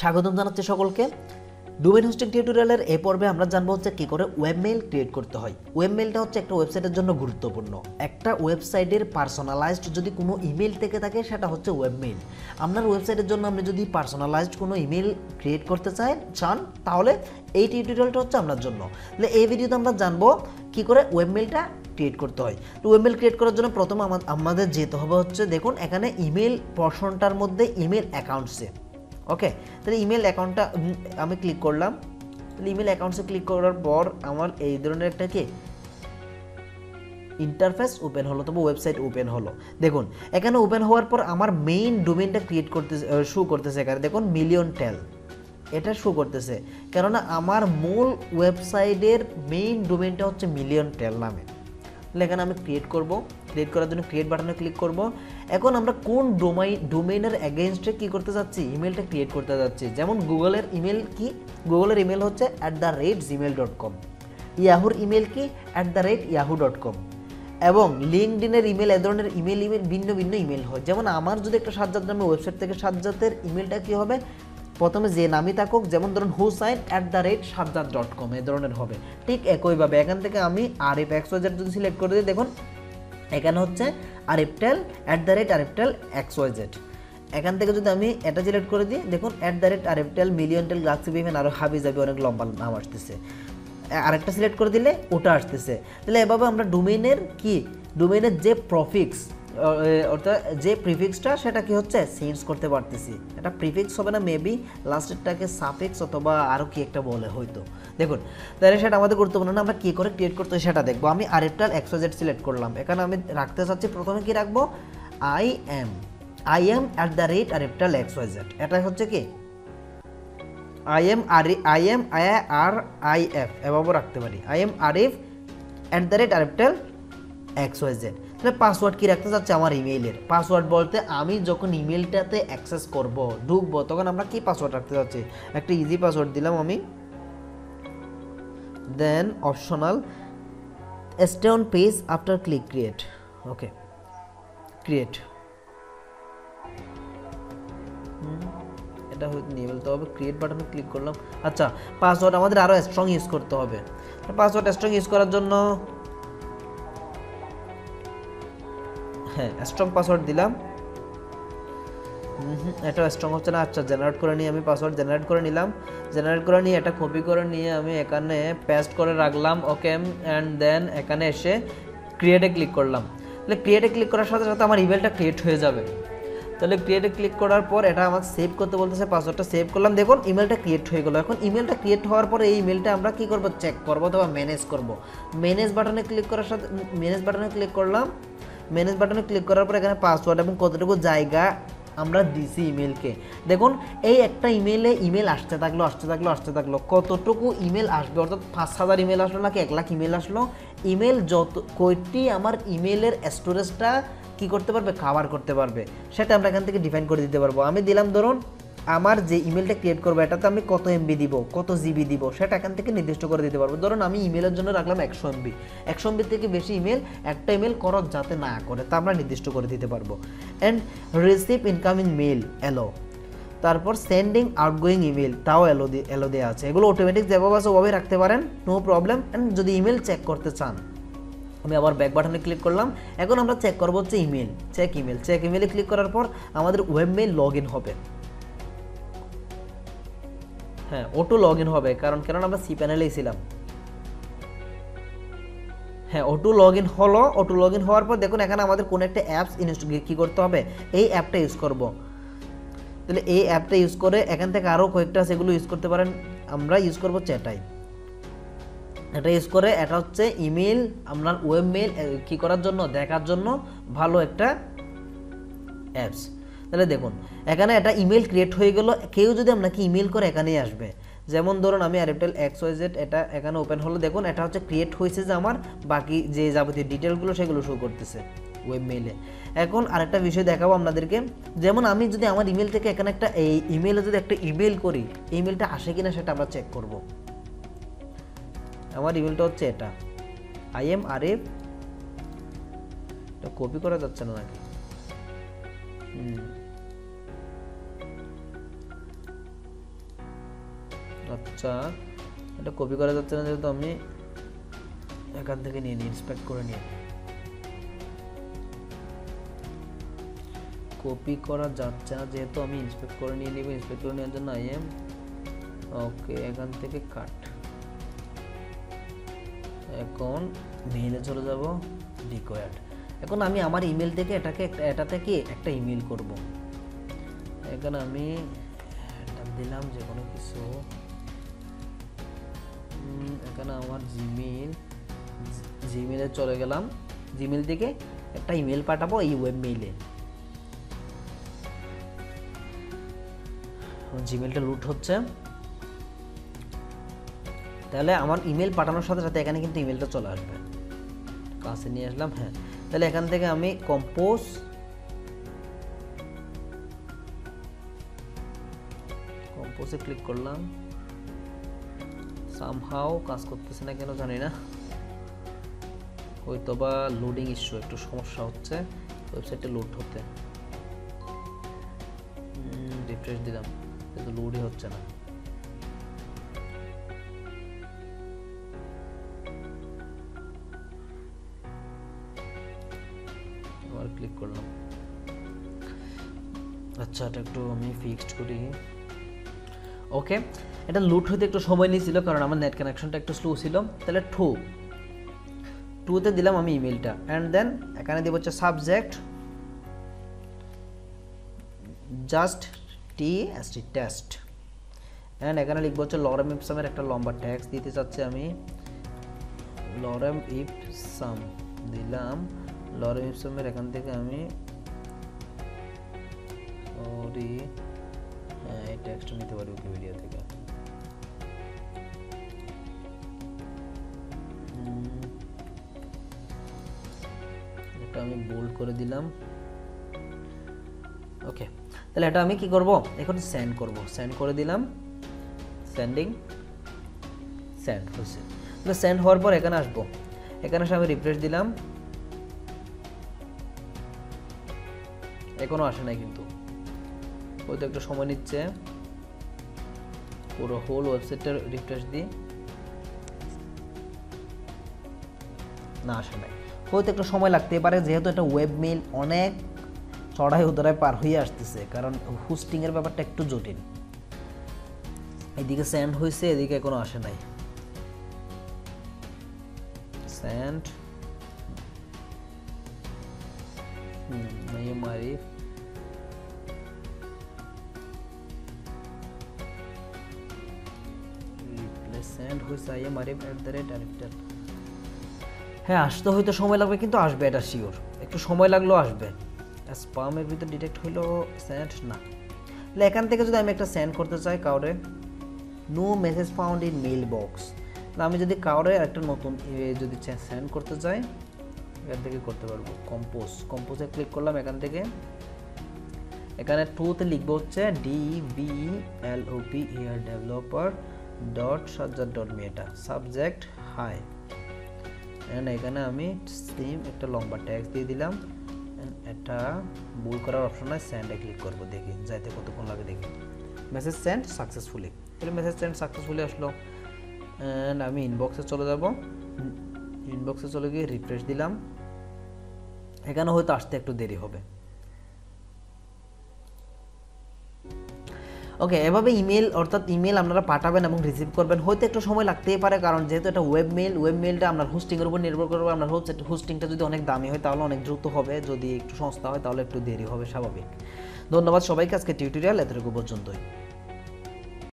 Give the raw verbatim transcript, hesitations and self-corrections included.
স্বাগতম জানাচ্ছি সকলকে। ডোমেইন হোস্টিং টিউটোরিয়ালের এই পর্বে আমরা জানবো হচ্ছে কী করে ওয়েবমেইল ক্রিয়েট করতে হয়। ওয়েবমেইলটা হচ্ছে একটা ওয়েবসাইটের জন্য গুরুত্বপূর্ণ। একটা ওয়েবসাইটের পার্সোনালাইজড যদি কোনো ইমেল থেকে থাকে সেটা হচ্ছে ওয়েবমেইল। আপনার ওয়েবসাইটের জন্য আপনি যদি পার্সোনালাইজড কোনো ইমেল ক্রিয়েট করতে চাই চান তাহলে এই টিউটোরিয়ালটা হচ্ছে আপনার জন্য। তাহলে এই ভিডিওতে আমরা জানবো কী করে ওয়েবমেইলটা ক্রিয়েট করতে হয়। তো ইমেল ক্রিয়েট করার জন্য প্রথমে আমাদের যেতে হবে হচ্ছে, দেখুন এখানে ইমেল পর্সনটার মধ্যে ইমেল অ্যাকাউন্টসে, ওকে তাহলে ইমেল অ্যাকাউন্টটা আমি ক্লিক করলাম। তাহলে ইমেল অ্যাকাউন্টসে ক্লিক করার পর আমার এই ধরনের একটা কি ইন্টারফেস ওপেন হলো, তবে ওয়েবসাইট ওপেন হলো। দেখুন এখানে ওপেন হওয়ার পর আমার মেইন ডোমেইনটা ক্রিয়েট করতে শো করতেছে। এখানে দেখুন মিলিয়ন টেল এটা শো করতেছে, কেননা আমার মূল ওয়েবসাইটের মেইন ডোমেইনটা হচ্ছে মিলিয়ন টেল নামে। এখানে আমি ক্রিয়েট করব, ক্রিয়েট করার জন্য ক্রিয়েট বাটনে ক্লিক করব। এখন আমরা কোন ডোমাইন ডোমেইনের এগেইনস্টে কী করতে যাচ্ছি, ইমেলটা ক্রিয়েট করতে যাচ্ছি। যেমন গুগলের ইমেল কি, গুগলের ইমেল হচ্ছে at the rate gmail dot com, ইয়াহুর ইমেল কি at the rate yahoo dot com, এবং লিঙ্কডিনের ইমেল, এ ধরনের ইমেল ইমেল ভিন্ন ভিন্ন ইমেল হয়। যেমন আমার যদি একটা সাজ্জাদ নামে ওয়েবসাইট থেকে সাজ্জাদের ইমেলটা কী হবে, প্রথমে যে নামই থাকুক, যেমন ধরুন Hussain at the rate Sajjad dot com এ ধরনের হবে। ঠিক একইভাবে এখান থেকে আমি আরিফ এক্স ওয়াই জেড যদি সিলেক্ট করে দিই, দেখুন এখানে হচ্ছে আরিফ টেল অ্যাট দ্য রেট আরিফ টেল এক্স ওয়াই জেড। এখান থেকে যদি আমি এটা সিলেক্ট করে দিই, দেখুন অ্যাট দ্য রেট আরিফ টেল মিলিয়ন টেল গাক্সি বিভেন আরও হাবি যাবে, অনেক লম্বা নাম আসতেছে। আরেকটা সিলেক্ট করে দিলে ওটা আসতেছে। তাহলে এভাবে আমরা ডোমেইনের কি ডোমেইনের যে প্রফিক্স অর্থাৎ যে প্রিফিক্সটা সেটা কি হচ্ছে চেঞ্জ করতে পারতেছি। এটা প্রিফিক্স হবে না, মেবি লাস্টেরটাকে সাফিক্স অথবা আরও কি একটা বলে হয়তো। দেখুন তাহলে সেটা আমাদের গুরুত্বপূর্ণ না, আমরা কী করে ক্রিয়েট করতে হয় সেটা দেখবো। আমি আরেকটার এক্সোজেট সিলেক্ট করলাম। এখানে আমি রাখতে চাচ্ছি, প্রথমে কি রাখবো, I M I M at the rate আরেকটা এক্সোজেট, এটা হচ্ছে কি I M R I M I R I F এভাবেও রাখতে পারি। I M Arif at the rate আরেকটাল এক্সোজেট। তাহলে পাসওয়ার্ড কী রাখতে চাচ্ছে, আমার ইমেইলের পাসওয়ার্ড বলতে আমি যখন ইমেলটাতে অ্যাক্সেস করব ঢুকবো তখন আমরা কী পাসওয়ার্ড রাখতে চাচ্ছি। একটা ইজি পাসওয়ার্ড দিলাম আমি, then optional stay on page after click create, okay create এটা হয়তো নিয়ে বলতে হবে। ক্রিয়েট বাটনে ক্লিক করলাম। আচ্ছা পাসওয়ার্ড আমাদের আরও স্ট্রং ইউজ করতে হবে। পাসওয়ার্ড স্ট্রং ইউজ করার জন্য হ্যাঁ স্ট্রং পাসওয়ার্ড দিলাম। হুম এটা স্ট্রং হচ্ছে না। আচ্ছা জেনারেট করে নিয়ে আমি পাসওয়ার্ড জেনারেট করে নিলাম। জেনারেট করে নিয়ে এটা কপি করে নিয়ে আমি এখানে পেস্ট করে রাখলাম, ওকে অ্যান্ড দেন এখানে এসে ক্রিয়েটে ক্লিক করলাম। তাহলে ক্রিয়েটে ক্লিক করার সাথে সাথে আমার ইমেলটা ক্রিয়েট হয়ে যাবে। তাহলে ক্রিয়েটে ক্লিক করার পর এটা আমার সেভ করতে বলতেছে, পাসওয়ার্ডটা সেভ করলাম। দেখুন ইমেলটা ক্রিয়েট হয়ে গেল। এখন ইমেলটা ক্রিয়েট হওয়ার পরে এই ইমেলটা আমরা কী করবো, চেক করবো অথবা ম্যানেজ করবো। ম্যানেজ বাটনে ক্লিক করার সাথে ম্যানেজ বাটনে ক্লিক করলাম। ম্যানেজ বাটনে ক্লিক করার পর এখানে পাসওয়ার্ড এবং কতটুকু জায়গা আমরা দিছি ইমেলকে। দেখুন এই একটা ইমেলে ইমেল আসতে থাকলো আসতে থাকলো আসতে থাকলো কতটুকু ইমেল আসবে, অর্থাৎ পাঁচ হাজার ইমেল আসলো নাকি এক লাখ ইমেল আসলো। ইমেল যত কয়টি আমার ইমেলের স্টোরেজটা কী করতে পারবে, কাভার করতে পারবে, সেটা আমরা এখান থেকে ডিফাইন করে দিতে পারবো। আমি দিলাম ধরুন আমার যে ইমেলটা ক্রিয়েট করবো এটাতে আমি কত এমবি দিব, কত জিবি দিব সেটা এখান থেকে নির্দিষ্ট করে দিতে পারবো। ধরুন আমি ইমেলের জন্য রাখলাম একশো এমবি। একশো এমবি থেকে বেশি ইমেল একটা ইমেল খরচ যাতে না করে তা আমরা নির্দিষ্ট করে দিতে পারবো। অ্যান্ড রিসিভ ইনকামিং মেল এলো, তারপর সেন্ডিং আউটগোয়িং ইমেল তাও এলো এলো দেওয়া আছে। এগুলো অটোমেটিক যেভাবে আছে ওভাবে রাখতে পারেন, নো প্রবলেম। অ্যান্ড যদি ইমেল চেক করতে চান, আমি আবার ব্যাক বাটনে ক্লিক করলাম। এখন আমরা চেক করবো হচ্ছে ইমেল, চেক ইমেল চেক ইমেলে ক্লিক করার পর আমাদের ওয়েবমেইল লগ ইন হবে। হ্যাঁ অটো লগ ইন হবে, কারণ কারণ আমরা সি প্যানেলেই ছিলাম। হ্যাঁ অটো লগ ইন হলো। অটো লগ ইন হওয়ার পর দেখুন এখানে আমাদের কোন একটা অ্যাপস কী করতে হবে, এই অ্যাপটা ইউজ করব। তাহলে এই অ্যাপটা ইউজ করে এখান থেকে আরও কয়েকটা আছে এগুলো ইউজ করতে পারেন। আমরা ইউজ করবো চ্যাটাই। এটা ইউজ করে এটা হচ্ছে ইমেল আপনার ওয়েবমেইল কী করার জন্য, দেখার জন্য ভালো একটা অ্যাপস। তাহলে দেখুন এখানে একটা ইমেল ক্রিয়েট হয়ে গেল। কেউ যদি আপনাকে ইমেল করে এখানেই আসবে। যেমন ধরুন আমি আরেকটাল এক্স ওয়াই জেড এটা এখানে ওপেন হলো। দেখুন এটা হচ্ছে ক্রিয়েট হয়েছে, যে আমার বাকি যে যাবতীয় ডিটেলগুলো সেগুলো শো করতেছে ওয়েবমেইলে। এখন আরেকটা বিষয় দেখাবো আপনাদেরকে, যেমন আমি যদি আমার ইমেল থেকে এখানে একটা এই ইমেলে যদি একটা ইমেল করি, ইমেলটা আসে কিনা সেটা আমরা চেক করব। আমার ইমেলটা হচ্ছে এটা আই এম আরিফ, এটা কপি করা যাচ্ছে না নাকি, আচ্ছা এটা কপি করা যাচ্ছে না যেহেতু আমি এখান থেকে নিয়ে নিই ইন্সপেক্ট করে নিই কপি করা যাচ্ছে না যেহেতু আমি ইন্সপেক্ট করে নিয়ে নিব ইন্সপেক্ট করে নেওয়ার জন্য আই এম ওকে এখান থেকে কাট এখন মেইলে চলে যাব রিকোয়ার্ড এখন আমি আমার ইমেল থেকে এটাকে এটা থেকে একটা ইমেল করব এখন আমি এটা দিলাম যে কোনো কিছু এখন আমার জিমেইল জিমেইলে চলে গেলাম জিমেইল থেকে একটা ইমেল পাঠাবো এই ওয়েব মেইলে জিমেইলটা লুট হচ্ছে তাহলে আমার ইমেল পাঠানোর সাথে সাথে এখানে কিন্তু ইমেলটা চলে আসবে কাছে নিয়ে আসলাম হ্যাঁ তাহলে এখান থেকে আমি কম্পোজ কম্পোজে ক্লিক করলাম সামহাউ কাজ করতেছে না কেন জানি না হয়তোবা লোডিং ইস্যু একটু সমস্যা হচ্ছে ওয়েবসাইটে লোড হতে রিফ্রেশ দিলাম কিন্তু লোডই হচ্ছে না ক্লিক করলাম আচ্ছা এটা একটু আমি ফিক্সড করি ওকে এটা লুট হতে একটু সময় নিছিল কারণ আমার নেট কানেকশনটা একটু স্লো ছিল তাহলে টু টু তে দিলাম আমি ইমেলটা এন্ড দেন এখানে দেব হচ্ছে subject just T S T test and এখানে লিখব হচ্ছে লরেম ইপসামের একটা লম্বা ট্যাক্স দিতে চাচ্ছি আমি লরেম ইপসাম দিলাম লরেম ইপসামের এখান থেকে আমি সরি এই টেক্সট নিতে পারি উইকিপিডিয়া থেকে এটা আমি বোল্ড করে দিলাম ওকে তাহলে এটা আমি কি করব এখন সেন্ড করব সেন্ড করে দিলাম সেন্ডিং সেন্ড হয়েছে তাহলে সেন্ড হওয়ার পর এখানে আসবো এখানে এসে আমি রিফ্রেশ দিলাম এখনো আসে না কিন্তু হয়তো একটু সময় নিচ্ছে পুরো হোল ওয়েবসাইটটা রিফ্রেশ দিই না আসে না হয়তো একটু সময় লাগতে পারে যেহেতু এটা ওয়েব মেইল অনেক চড়াই উতরায় পার হয়ে আসতেছে কারণ হোস্টিং এর ব্যাপারটা একটু জটিল এদিকে সেন্ড হয়েছে এদিকে এখনো আসে নাই সেন্ড नहीं हमारी রিপ্লেসমেন্ট হইছে এই আমারে এডারে ডাইরেক্টর হ্যাঁ আসতে হয়তো সময় লাগবে কিন্তু আসবে এটা সিওর একটু সময় লাগলো আসবে স্প্যামের ভিতর ডিটেক্ট হলো সেন্ড না তাহলে এখান থেকে যদি আমি একটা সেন্ড করতে চাই কাউরে no message found in mail box তাহলে আমি যদি কাউরে একটা নতুন যদি সেন্ড করতে চাই এখান থেকে করতে পারবো কম্পোজ কম্পোজে ক্লিক করলাম এখান থেকে এখানে টু তে লিখবো হচ্ছে D B L O P ইয়ার developer dot Sajjad dot meta subject hi and এখানে আমি সেম একটা লম্বা ট্যাক্স দিয়ে দিলাম এটা ভুল করার অপশন আছে সেন্ডে ক্লিক করবো দেখি যাইতে কতক্ষণ লাগে দেখি মেসেজ সেন্ড সাকসেসফুলি তাহলে মেসেজ সেন্ড সাকসেসফুলি আসলো এন্ড আমি ইনবক্সে চলে যাব ইনবক্সে চলে গিয়ে রিফ্রেশ দিলাম এখানে হয়তো আসতে একটু দেরি হবে ওকে এভাবে ইমেল অর্থাৎ ইমেল আপনারা পাঠাবেন এবং রিসিভ করবেন হয়তো একটু সময় লাগতেই পারে কারণ যেহেতু এটা ওয়েব মেইল ওয়েব মেইলটা আপনার হোস্টিং এর উপর নির্ভর করবে আপনার হোস্ট হোস্টিংটা যদি অনেক দামি হয় তাহলে অনেক দ্রুত হবে যদি একটু সস্তা হয় তাহলে একটু দেরি হবে স্বাভাবিক ধন্যবাদ সবাইকে আজকে টিউটোরিয়াল এতটুকু পর্যন্তই